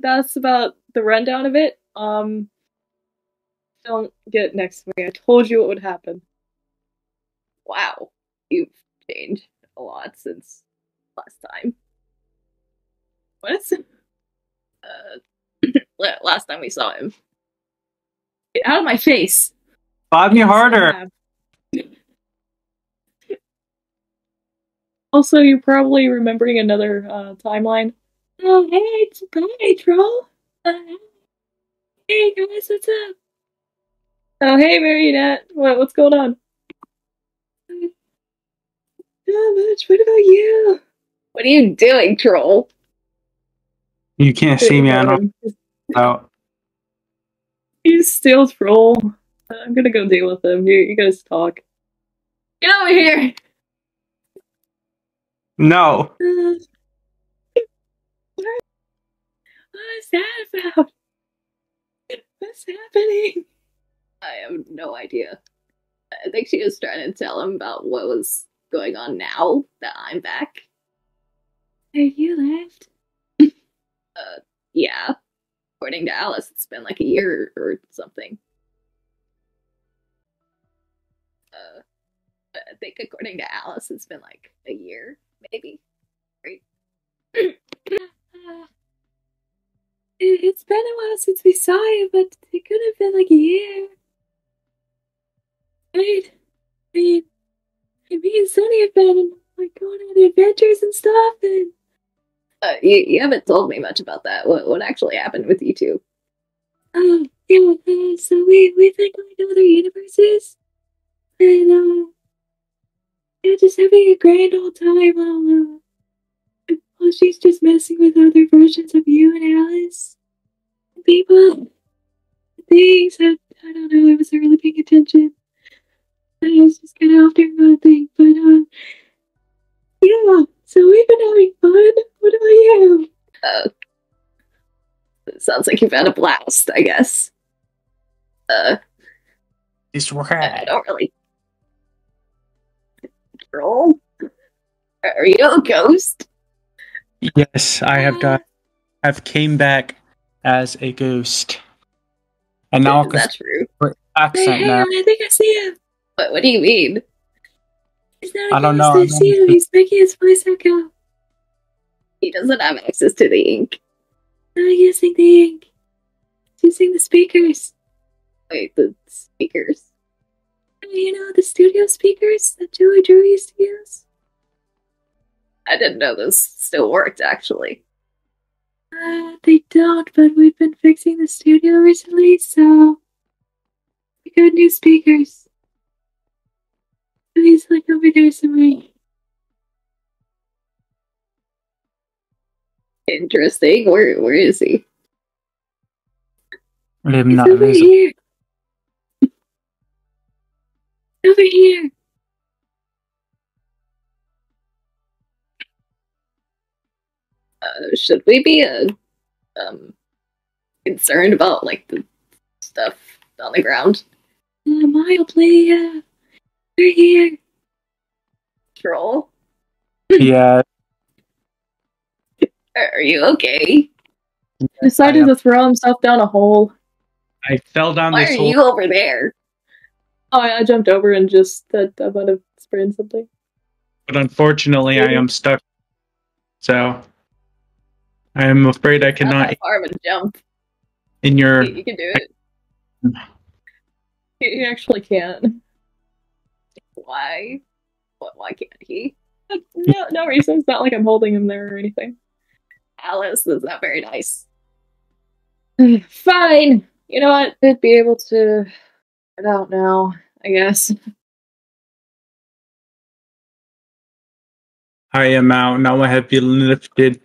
that's about the rundown of it. Don't get next to me. I told you what would happen. Wow, you've changed a lot since last time. What? Last time we saw him. Get out of my face! Bob me harder! Also, you're probably remembering another timeline. Oh, hey, hi, troll! Hey, guys, what's up? Oh, hey, Marinette! What's going on? Not much, what about you? What are you doing, troll? You can't see me, I don't know. He's still troll. I'm gonna go deal with him. You guys talk. Get over here! No. What's that about? What's happening? I have no idea. I think she was trying to tell him about what was going on now that I'm back. Have you left? Yeah. According to Alice, it's been like a year or something. I think according to Alice, it's been like a year, maybe. Right? It's been a while since we saw you, but it could have been like a year. I mean, me and Sunny have been like going on adventures and stuff, and you haven't told me much about that. What actually happened with you two? Oh, yeah. So we've been going to other universes, and yeah, just having a grand old time while she's just messing with other versions of you and Alice, and people, and things. I don't know. I wasn't really paying attention. I was just kind of off doing my thing, but yeah. So we've been having fun. What about you? It sounds like you've had a blast, I guess. It's right. I don't really. Troll? Are you a ghost? Yes, I have died. I've came back as a ghost. And now that's true. Accent now. I think I see him. What do you mean? I don't know. He's making his voice echo. He doesn't have access to the ink. I'm using the ink. I'm using the speakers. Wait, the speakers? You know, the studio speakers that Joey Drew used to use? I didn't know those still worked, actually. They don't, but we've been fixing the studio recently, so we got new speakers. He's like over there somewhere. Interesting. Where is he? I'm not over here. Over here. Should we be concerned about like the stuff on the ground? Mildly, yeah. We're here. Troll? Yeah. Are you okay? I decided to throw himself down a hole. I fell down this hole. Why are you over there? Oh, I jumped over and just about to sprain something. But unfortunately, I am stuck. So, I am afraid I cannot... Arm and jump. In your... You can do it. You actually can. Why? Why can't he? No reason. It's not like I'm holding him there or anything. Alice is not very nice. Fine. You know what? I'd be able to get out now, I guess. I am out. Now I have been lifted.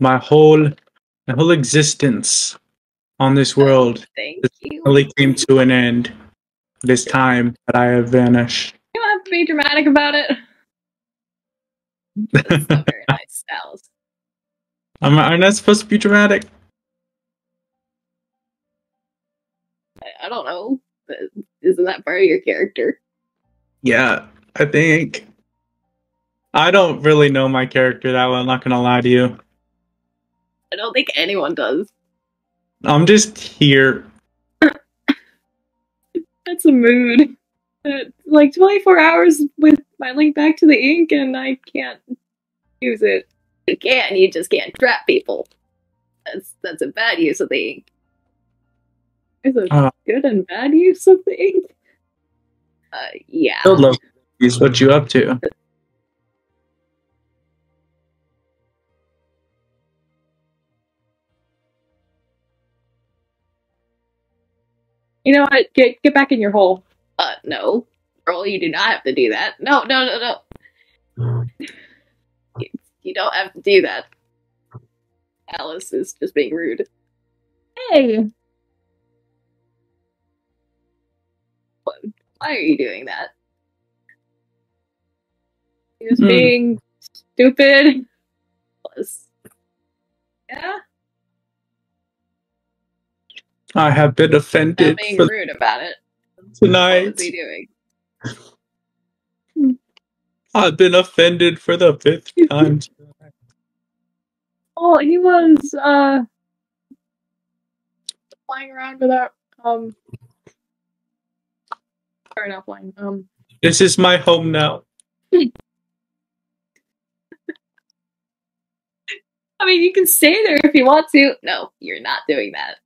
My whole existence on this world really came to an end this time, but I have vanished. You don't have to be dramatic about it. That's not very nice, Alice. I'm not supposed to be dramatic. I don't know. Isn't that part of your character? Yeah, I think. I don't really know my character that well, I'm not going to lie to you. I don't think anyone does. I'm just here. That's a mood. Like 24 hours with my link back to the ink and I can't use it. You can, you just can't trap people. That's a bad use of the ink. There's a good and bad use of the ink. Yeah. I'd love to see what you up to. You know what? Get back in your hole. No. Girl, you do not have to do that. No, no, no, no. You don't have to do that. Alice is just being rude. Hey! Why are you doing that? He was being stupid. Plus, yeah? I have been offended. Being rude about it. Tonight. What is he doing? I've been offended for the 5th time. Oh, he was flying around with that. Sorry, not flying. This is my home now. I mean, you can stay there if you want to. No, you're not doing that.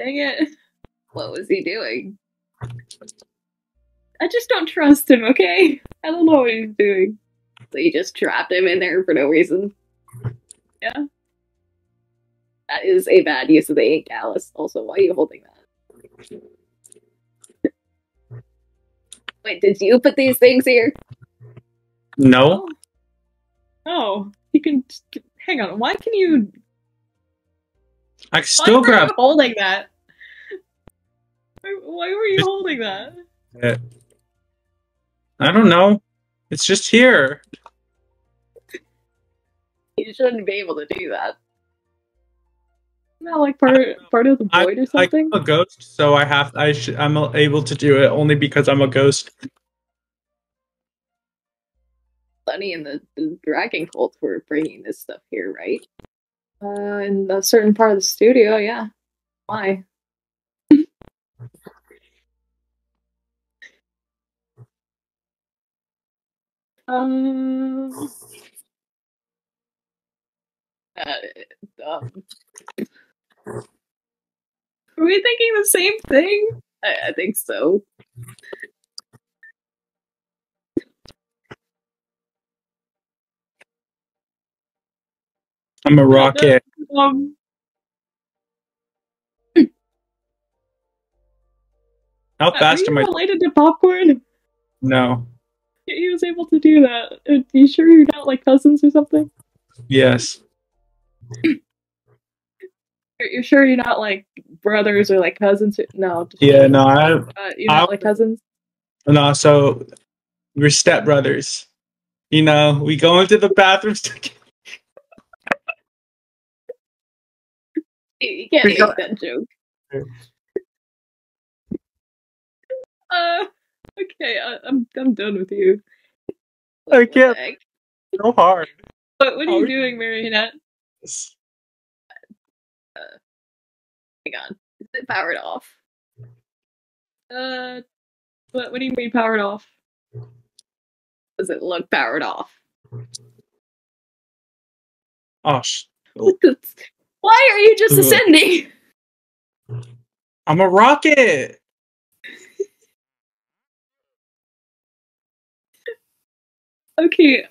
Dang it. What was he doing? I just don't trust him, okay? I don't know what he's doing. So you just trapped him in there for no reason. Yeah. That is a bad use of the ink, Alice. Also, why are you holding that? Wait, did you put these things here? No. Oh, you can... Hang on, why can you... I can still grab. Why were you holding that? Why were you holding that? I don't know. It's just here. You shouldn't be able to do that. Isn't that like part of the void or something? I'm a ghost, so I have. I'm able to do it only because I'm a ghost. Sunny and the dragon cult were bringing this stuff here, right? In a certain part of the studio, yeah. Why? Are we thinking the same thing? I think so. I'm a rocket. How fast am I? Are you related to popcorn? No. He was able to do that. Are you sure you're not like cousins or something? Yes. You're sure you're not like brothers or like cousins? No. Yeah, no. You're not like cousins? No, so we're stepbrothers. You know, we go into the bathrooms together. You can't make that joke. Okay, I'm done with you. I can't. So hard. But what are you doing, Marinette? Hang on. Is it powered off? What do you mean powered off? Does it look powered off? Oh, why are you just ascending? I'm a rocket! Okay.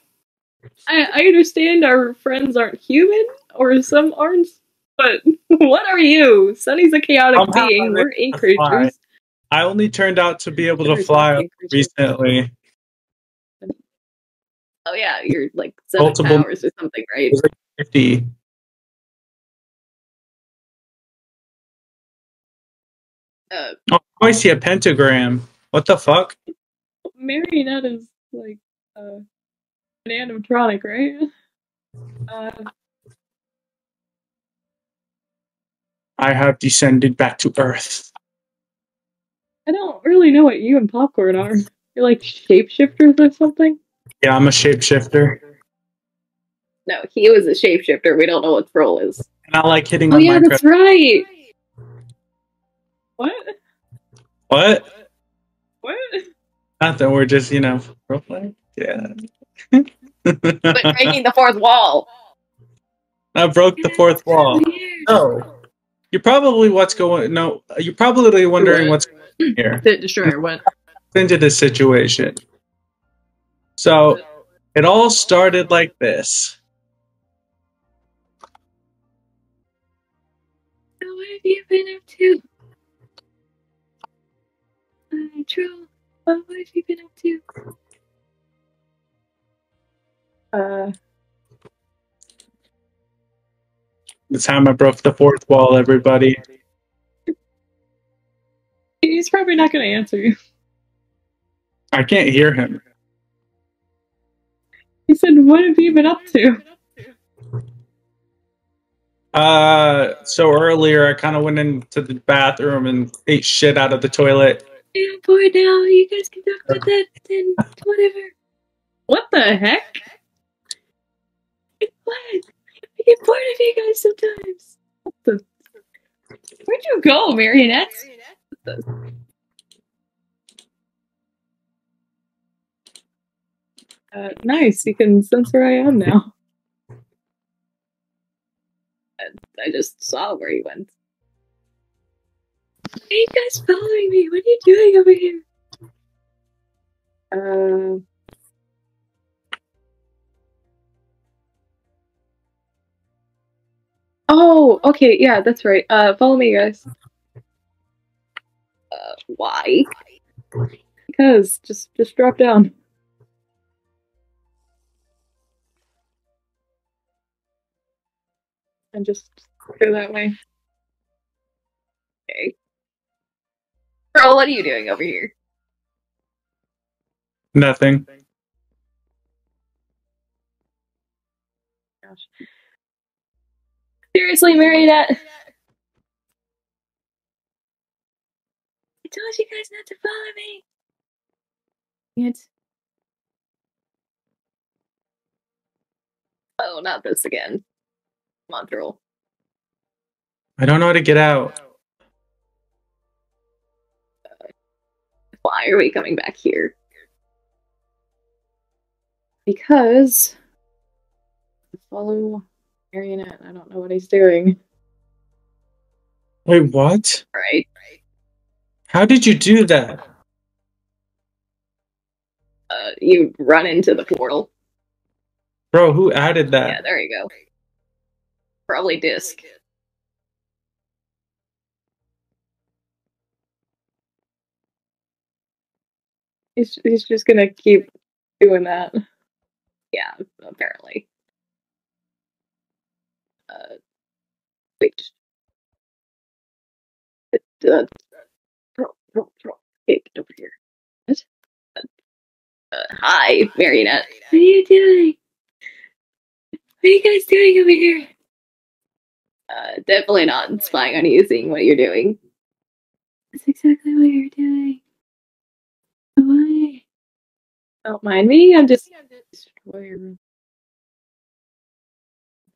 I understand our friends aren't human, or some aren't, but what are you? Sunny's a chaotic being. We're ink creatures. I only turned out to be able to fly recently. Oh yeah, you're like 7 hours or something, right? 50. Oh, I see a pentagram. What the fuck? Marinette is like an animatronic, right? I have descended back to Earth. I don't really know what you and Popcorn are. You're like shapeshifters or something? Yeah, I'm a shapeshifter. No, he was a shapeshifter. We don't know what troll is. And I like hitting. Oh yeah, Minecraft. That's right. What? What? What? Not that we're just, you know, role playing. Yeah. But breaking the fourth wall. I broke the fourth wall. Oh. You're probably you're probably wondering what's going on here. Destroyer, what? Into this situation. So it all started like this. So what have you been up to? True. What have you been up to? The time I broke the fourth wall, everybody. He's probably not going to answer you. I can't hear him. He said, what have you been up to? So earlier I kind of went into the bathroom and ate shit out of the toilet. I'm bored now. You guys can talk about that and whatever. What the heck? What? I get bored of you guys sometimes. What the? Where'd you go, Marinette? Nice, you can sense where I am now. I just saw where you went. Why are you guys following me? What are you doing over here? Oh, okay, yeah, that's right. Follow me, guys. Why? Because, just drop down. And just go that way. Okay. Girl, what are you doing over here? Nothing. Gosh. Seriously, Marinette? I told you guys not to follow me. It's... Oh, not this again. Module. I don't know how to get out. Why are we coming back here? Because follow Marinette. I don't know what he's doing. Wait, what? Right. How did you do that? You run into the portal. Bro, who added that? Yeah, there you go. Probably Disk. He's just gonna keep doing that. Yeah, apparently. Wait. Get over here. What? Hi, Marinette. What are you doing? What are you guys doing over here? Definitely not spying on you, seeing what you're doing. That's exactly what you're doing. Why? Don't mind me, I'm just Destroyer.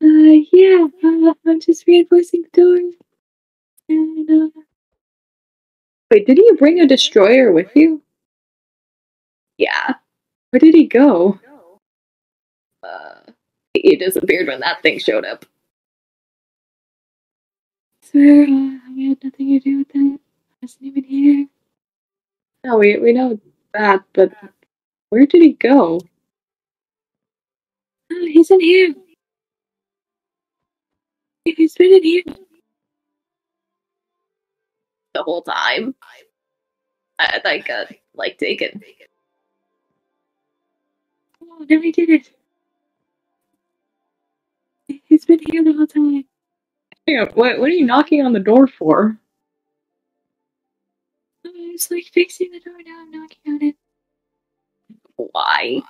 I'm just reinforcing the door. And, wait, did you bring a Destroyer with you? Yeah. Where did he go? He disappeared when that thing showed up. I swear, I had nothing to do with that. I wasn't even here. No, we know that, but where did he go? Oh, he's in here. He's been in here the whole time. I got like taken. Oh, no, he did it. He's been here the whole time. What are you knocking on the door for? I was like fixing the door, now I'm knocking on it. Why?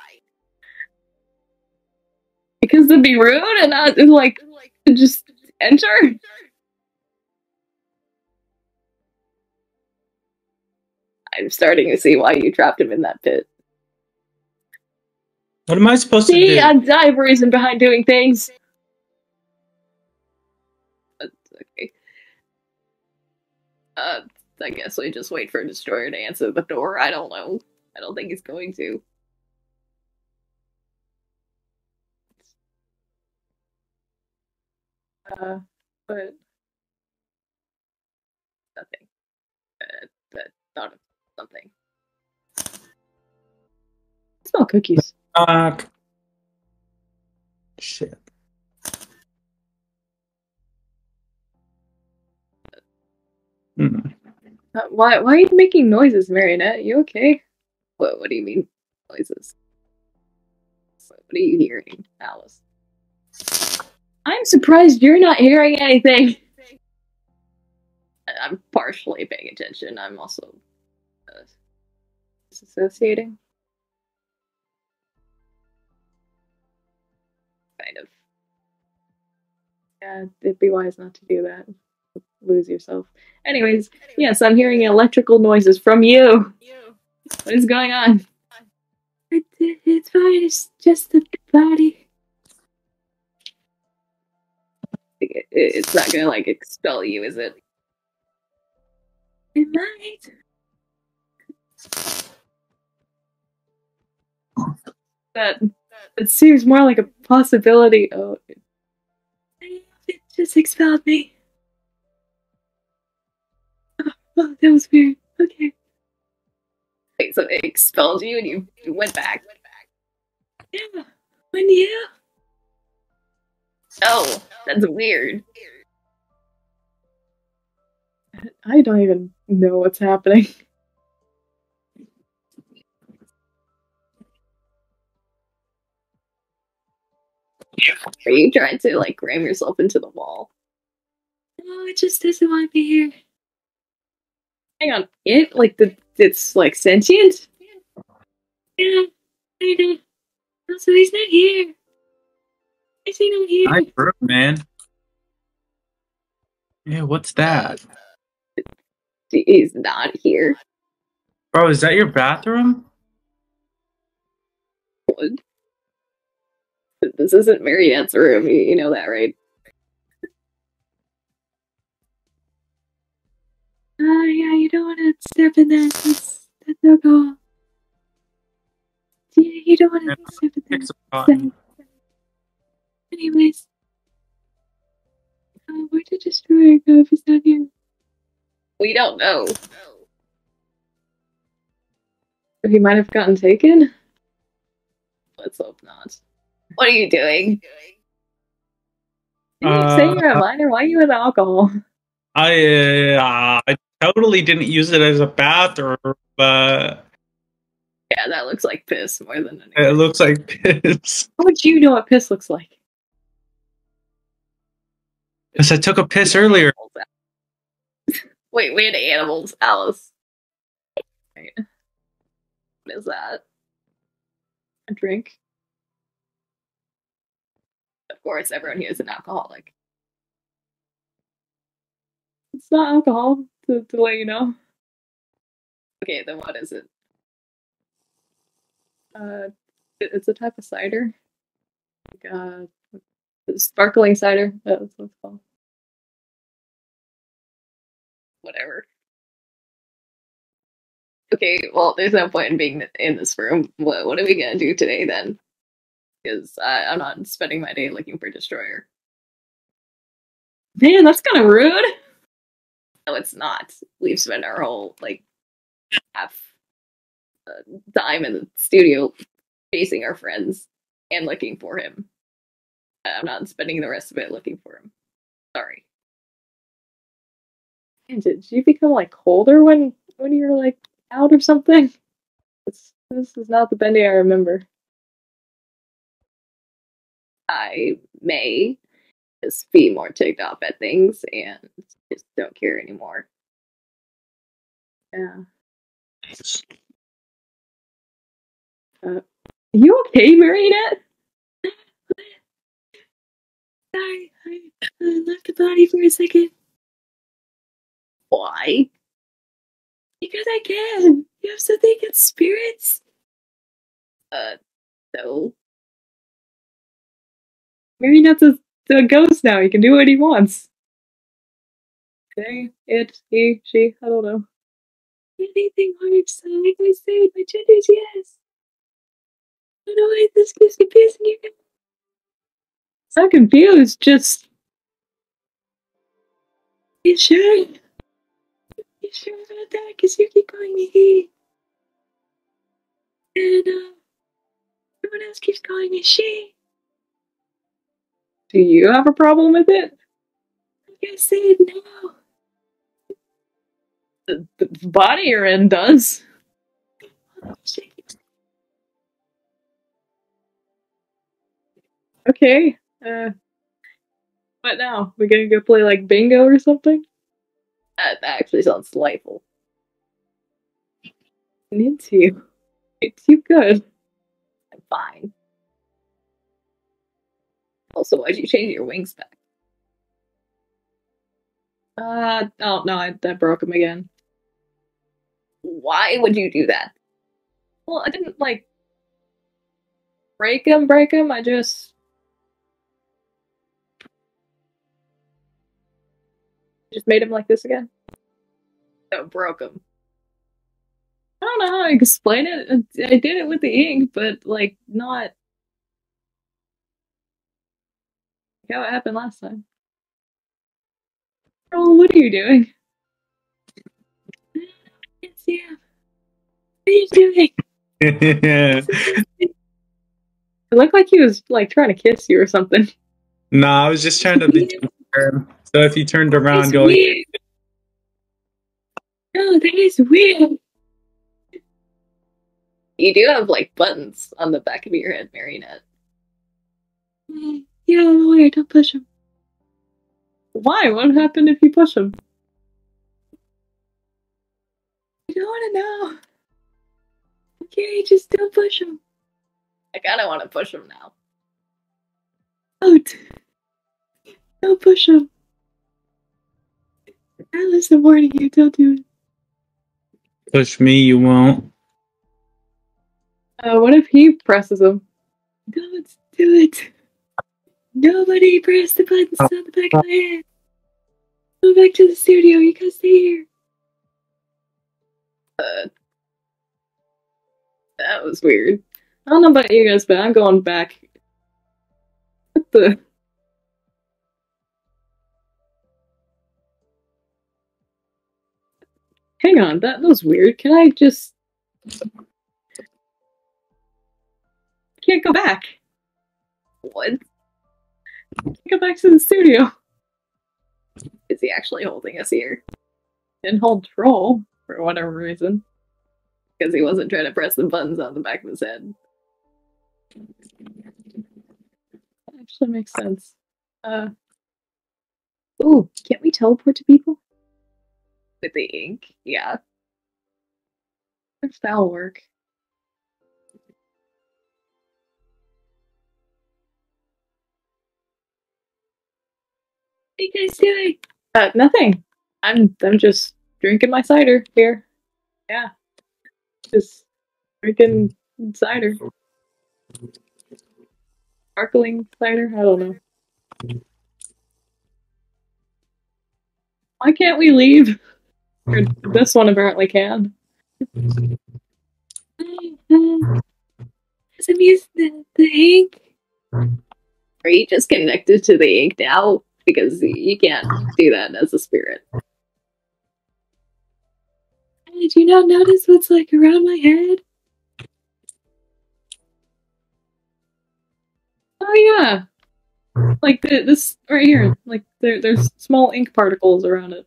Because it'd be rude and not like just enter? I'm starting to see why you trapped him in that pit. What am I supposed to do? See, I have a reason behind doing things. Okay. I guess we just wait for a Destroyer to answer the door. I don't know. I don't think he's going to. But nothing. Thought of something. I smell cookies. Shit. Why are you making noises, Marinette? You okay? What do you mean noises? What are you hearing, Alice? I'm surprised you're not hearing anything. I'm partially paying attention. I'm also disassociating. Kind of. Yeah, it'd be wise not to do that. Lose yourself. Anyways, yes, I'm hearing electrical noises from you. What is going on? It's fine. It's just the body. It's not gonna like expel you, is it? It might. That seems more like a possibility. Oh, it just expelled me. Oh, that was weird. Okay. Wait, so it expelled you and you went back. Yeah. When you? Oh, that's weird. I don't even know what's happening. Are you trying to, like, ram yourself into the wall? No, it just doesn't want to be here. Hang on, it? Like, it's, like, sentient? Yeah, I know. Also, he's not here. I see him here. Hi, bro, man. Yeah, what's that? He's not here. Bro, is that your bathroom? What? This isn't Marinette's room, you know that, right? Yeah, you don't want to step in there. That's no goal. Yeah, you don't want to step in there. So, anyways, where did Destroyer go if he's not here? We don't know. So he might have gotten taken? Let's hope not. What are you doing? Didn't you say you're a minor? Why are you with alcohol? I totally didn't use it as a bathroom, but... Yeah, that looks like piss more than anything. It looks like piss. How would you know what piss looks like? Because I took a piss earlier. Wait, we had animals, Alice. Right. What is that? A drink? Of course, everyone here is an alcoholic. It's not alcohol, to let you know. Okay, then what is it? It's a type of cider. Like, sparkling cider. That's what it's called. Whatever. Okay, well, there's no point in being in this room. What are we gonna do today, then? Because I'm not spending my day looking for Destroyer. Man, that's kind of rude! No, it's not. We've spent our whole, like, half time in the studio chasing our friends and looking for him. I'm not spending the rest of it looking for him. Sorry. And did you become, like, colder when you were, like, out or something? This is not the Bendy I remember. I may just be more ticked off at things and just don't care anymore. Yeah. You okay, Marinette? Sorry, I left the body for a second. Why? Because I can. You have something against spirits? No. Marinette's a ghost now. He can do what he wants. They, it, he, she, I don't know. Anything hard, so like I said, my gender's yes. I don't know why this keeps confusing you. It's not confused, just... You sure? You sure about that? Because you keep calling me he. And, everyone else keeps calling me she. Do you have a problem with it? Like I said, no. The body you're in does. Okay. What now? We're gonna go play like bingo or something? That actually sounds delightful. I'm into you. It's you good. I'm fine. Also, why'd you change your wings back? Oh no, that broke him again. Why would you do that? Well, I didn't, like, break him, I just made him like this again. So it broke him. I don't know how to explain it. I did it with the ink, but, like, not... Like how it happened last time. Oh, what are you doing? It's you. What are you doing? It looked like he was, like, trying to kiss you or something. No, I was just trying to be her. So if you turned around, that's going... Weird. No, that is weird. You do have, like, buttons on the back of your head, Marinette. You don't know where, don't push them. Why? What happened if you push him? I don't want to know. Okay, just don't push him. I kind of want to push him now. Don't. Don't push him. Alice, I'm warning you, don't do it. Push me, you won't. What if he presses him? Don't do it. Nobody pressed the buttons on the back of my head. Go back to the studio. You can't stay here. That was weird. I don't know about you guys, but I'm going back. What the? Hang on. That was weird. Can I just... I can't go back. What? Go back to the studio. Is he actually holding us here? Didn't hold troll for whatever reason. Because he wasn't trying to press the buttons on the back of his head. That actually makes sense. Ooh, can't we teleport to people? With the ink? Yeah. If that'll work. What are you guys doing? Nothing. I'm just drinking my cider here. Yeah. Just drinking cider. Sparkling cider? I don't know. Why can't we leave? Or this one apparently can. Does it use the ink? Are you just connected to the ink now? Because you can't do that as a spirit. Did you not notice what's, like, around my head? Oh yeah, like this right here. Like there's small ink particles around it.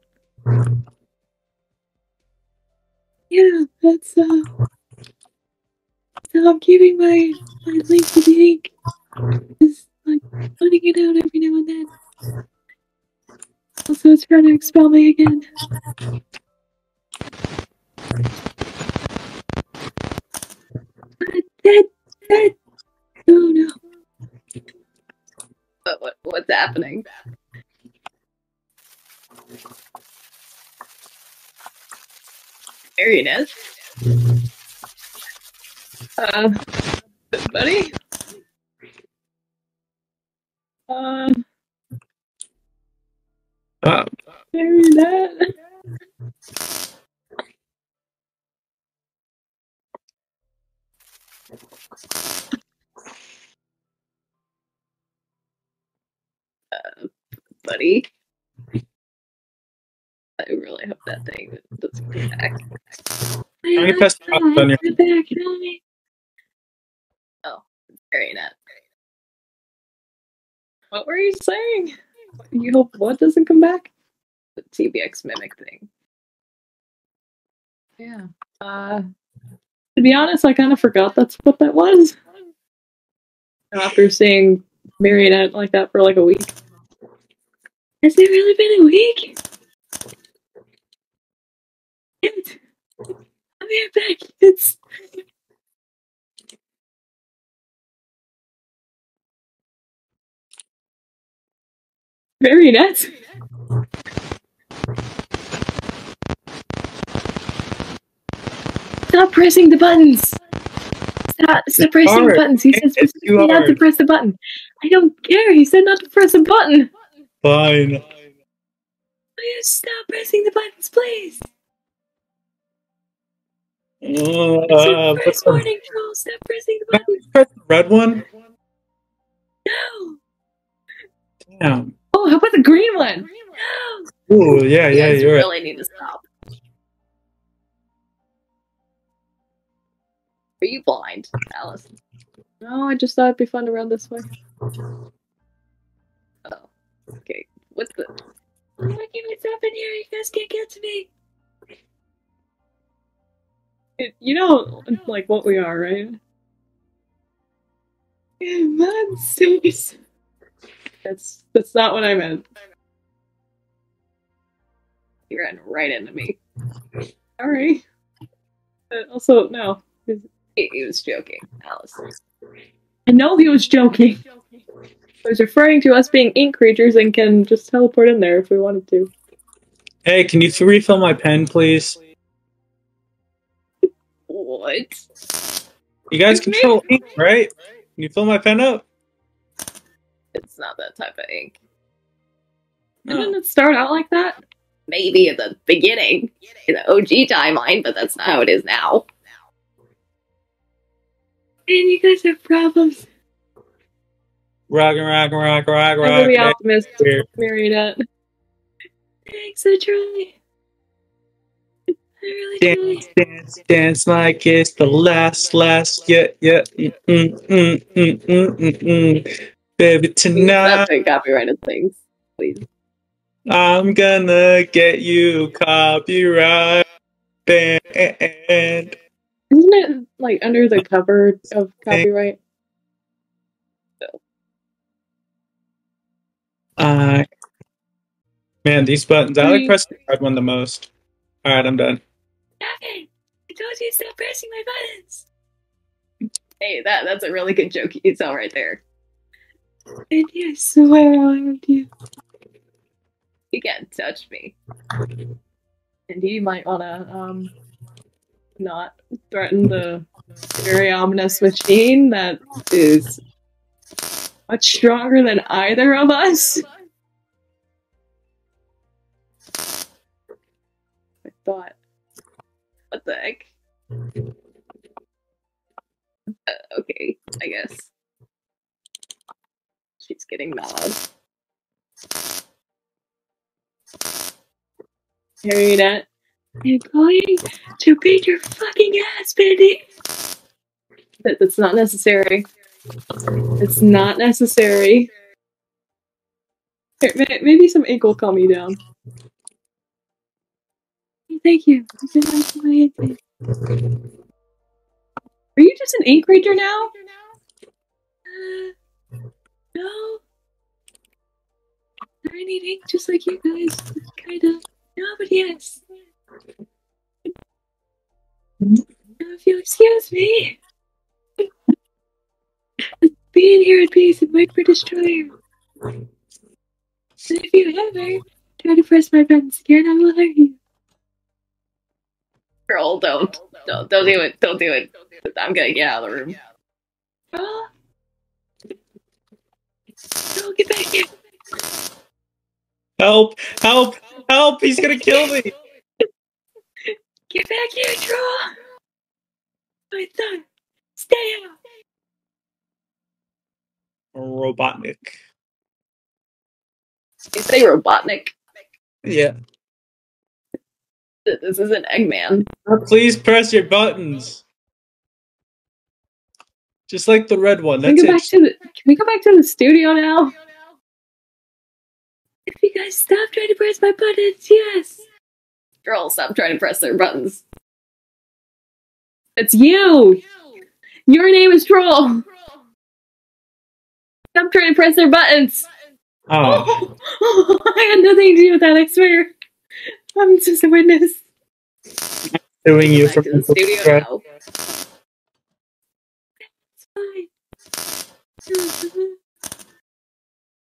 Yeah, that's how I'm keeping my link to the ink. Is like putting it out every now and then. Also, it's trying to expel me again. That. Oh no. What's happening? There it is. Buddy? Marinette. Buddy. I really hope that thing doesn't come back. Let me press the button on your back. Oh, Marinette. What were you saying? You hope what doesn't come back? The TBX mimic thing. Yeah. To be honest, I kind of forgot that's what that was. After seeing Marinette like that for like a week. Has it really been a week? I'm here back, kids. Marinette. Stop pressing the buttons. Stop pressing the buttons. He says not to press the button. I don't care. He said not to press the button. Fine. Please stop pressing the buttons, please. Press warning, Joel. Stop pressing the buttons. Press the red one. No. Damn. Oh, how about the green one? No. Ooh, yeah, yeah, you really need to stop. Are you blind, Alice? No, I just thought it'd be fun to run this way. Okay, what's the... I'm looking myself in here, you guys can't get to me! You know, like, what we are, right? Monsters! That's not what I meant. You ran right into me. Sorry. But also, no. He was joking, Alice. I know he was joking! I was referring to us being ink creatures and can just teleport in there if we wanted to. Hey, can you refill my pen, please? What? You guys control ink, right? Can you fill my pen up? It's not that type of ink. No. Didn't it start out like that? Maybe at the beginning. In the OG timeline, but that's not how it is now. Man, you guys have problems. Rock. I'm the optimist, Marinette. Thanks, I try. I really dance like it's the last, yeah. Baby, tonight. That's copyrighted things, please. I'm gonna get you copyright banned. Isn't it like under the cover of copyright? Man, these buttons. I like pressing the red one the most. All right, I'm done. Okay, I told you to stop pressing my buttons. Hey, that's a really good joke. It's all right there. And I swear I loved you. You can't touch me. And you might wanna not threaten the very ominous machine that is. Much stronger than either of us. I thought. What the heck? Okay, I guess. She's getting mad. Marinette, I'm going to beat your fucking ass, Bendy. That's not necessary. It's not necessary. Here, maybe some ink will calm you down. Thank you. Are you just an ink creature now? No. I need ink just like you guys. Kind of. No, but yes. If you'll excuse me. Being here at peace and wait for Destroyer. And if you ever try to press my buttons again, I will hurt you. Girl, don't do it, don't do it. I'm gonna get out of the room. Oh. Don't get back here. Help! Help! Help! He's gonna kill me! Get back here, Troll! My son! Stay out! Robotnik. You say Robotnik? Yeah. This isn't Eggman. Please press your buttons. Just like the red one. That's it. Can we go back to the studio now? If you guys stop trying to press my buttons, yes. Girls, stop trying to press their buttons. It's you. Your name is Troll. Stop trying to press their buttons. Oh. I had nothing to do with that. I swear. I'm just a witness. I'm suing you for the studio. It's fine.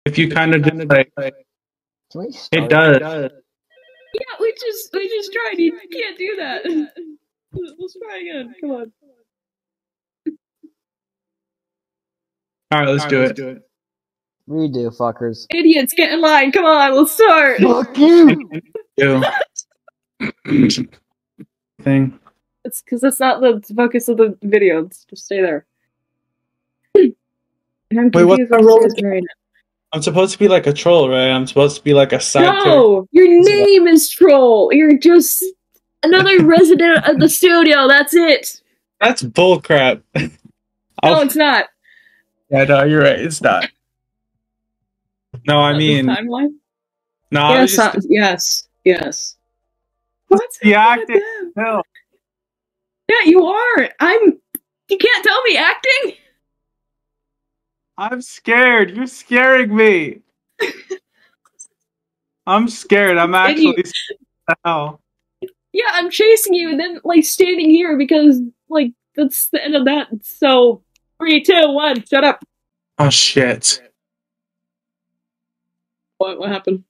If you kind of didn't like, it does. Yeah, we just tried. You can't do that. Let's try again. Come on. All right, let's do it. Redo, fuckers. Idiots, get in line. Come on, we'll start. Fuck you. Thing. It's because that's not the focus of the video. It's just stay there. Wait, what's my role? I'm supposed to be like a troll, right? I'm supposed to be like a side character. No, your name is Troll. You're just another resident of the studio. That's it. That's bullcrap. No, it's not. Yeah, no, you're right. It's not. No, I mean. Timeline? No, yes, just... yes. What's the acting? No. Yeah, you are. You can't tell me acting. I'm scared. You're scaring me. I'm scared. I'm actually scared now. Yeah, I'm chasing you and then like standing here because like that's the end of that. So 3, 2, 1, shut up. Oh shit. What happened?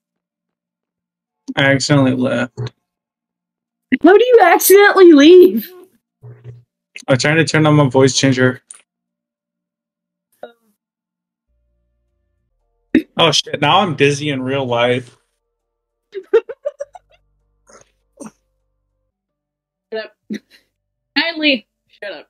I accidentally left. How do you accidentally leave? I'm trying to turn on my voice changer. Oh shit, now I'm busy in real life. Shut up. Kindly, shut up.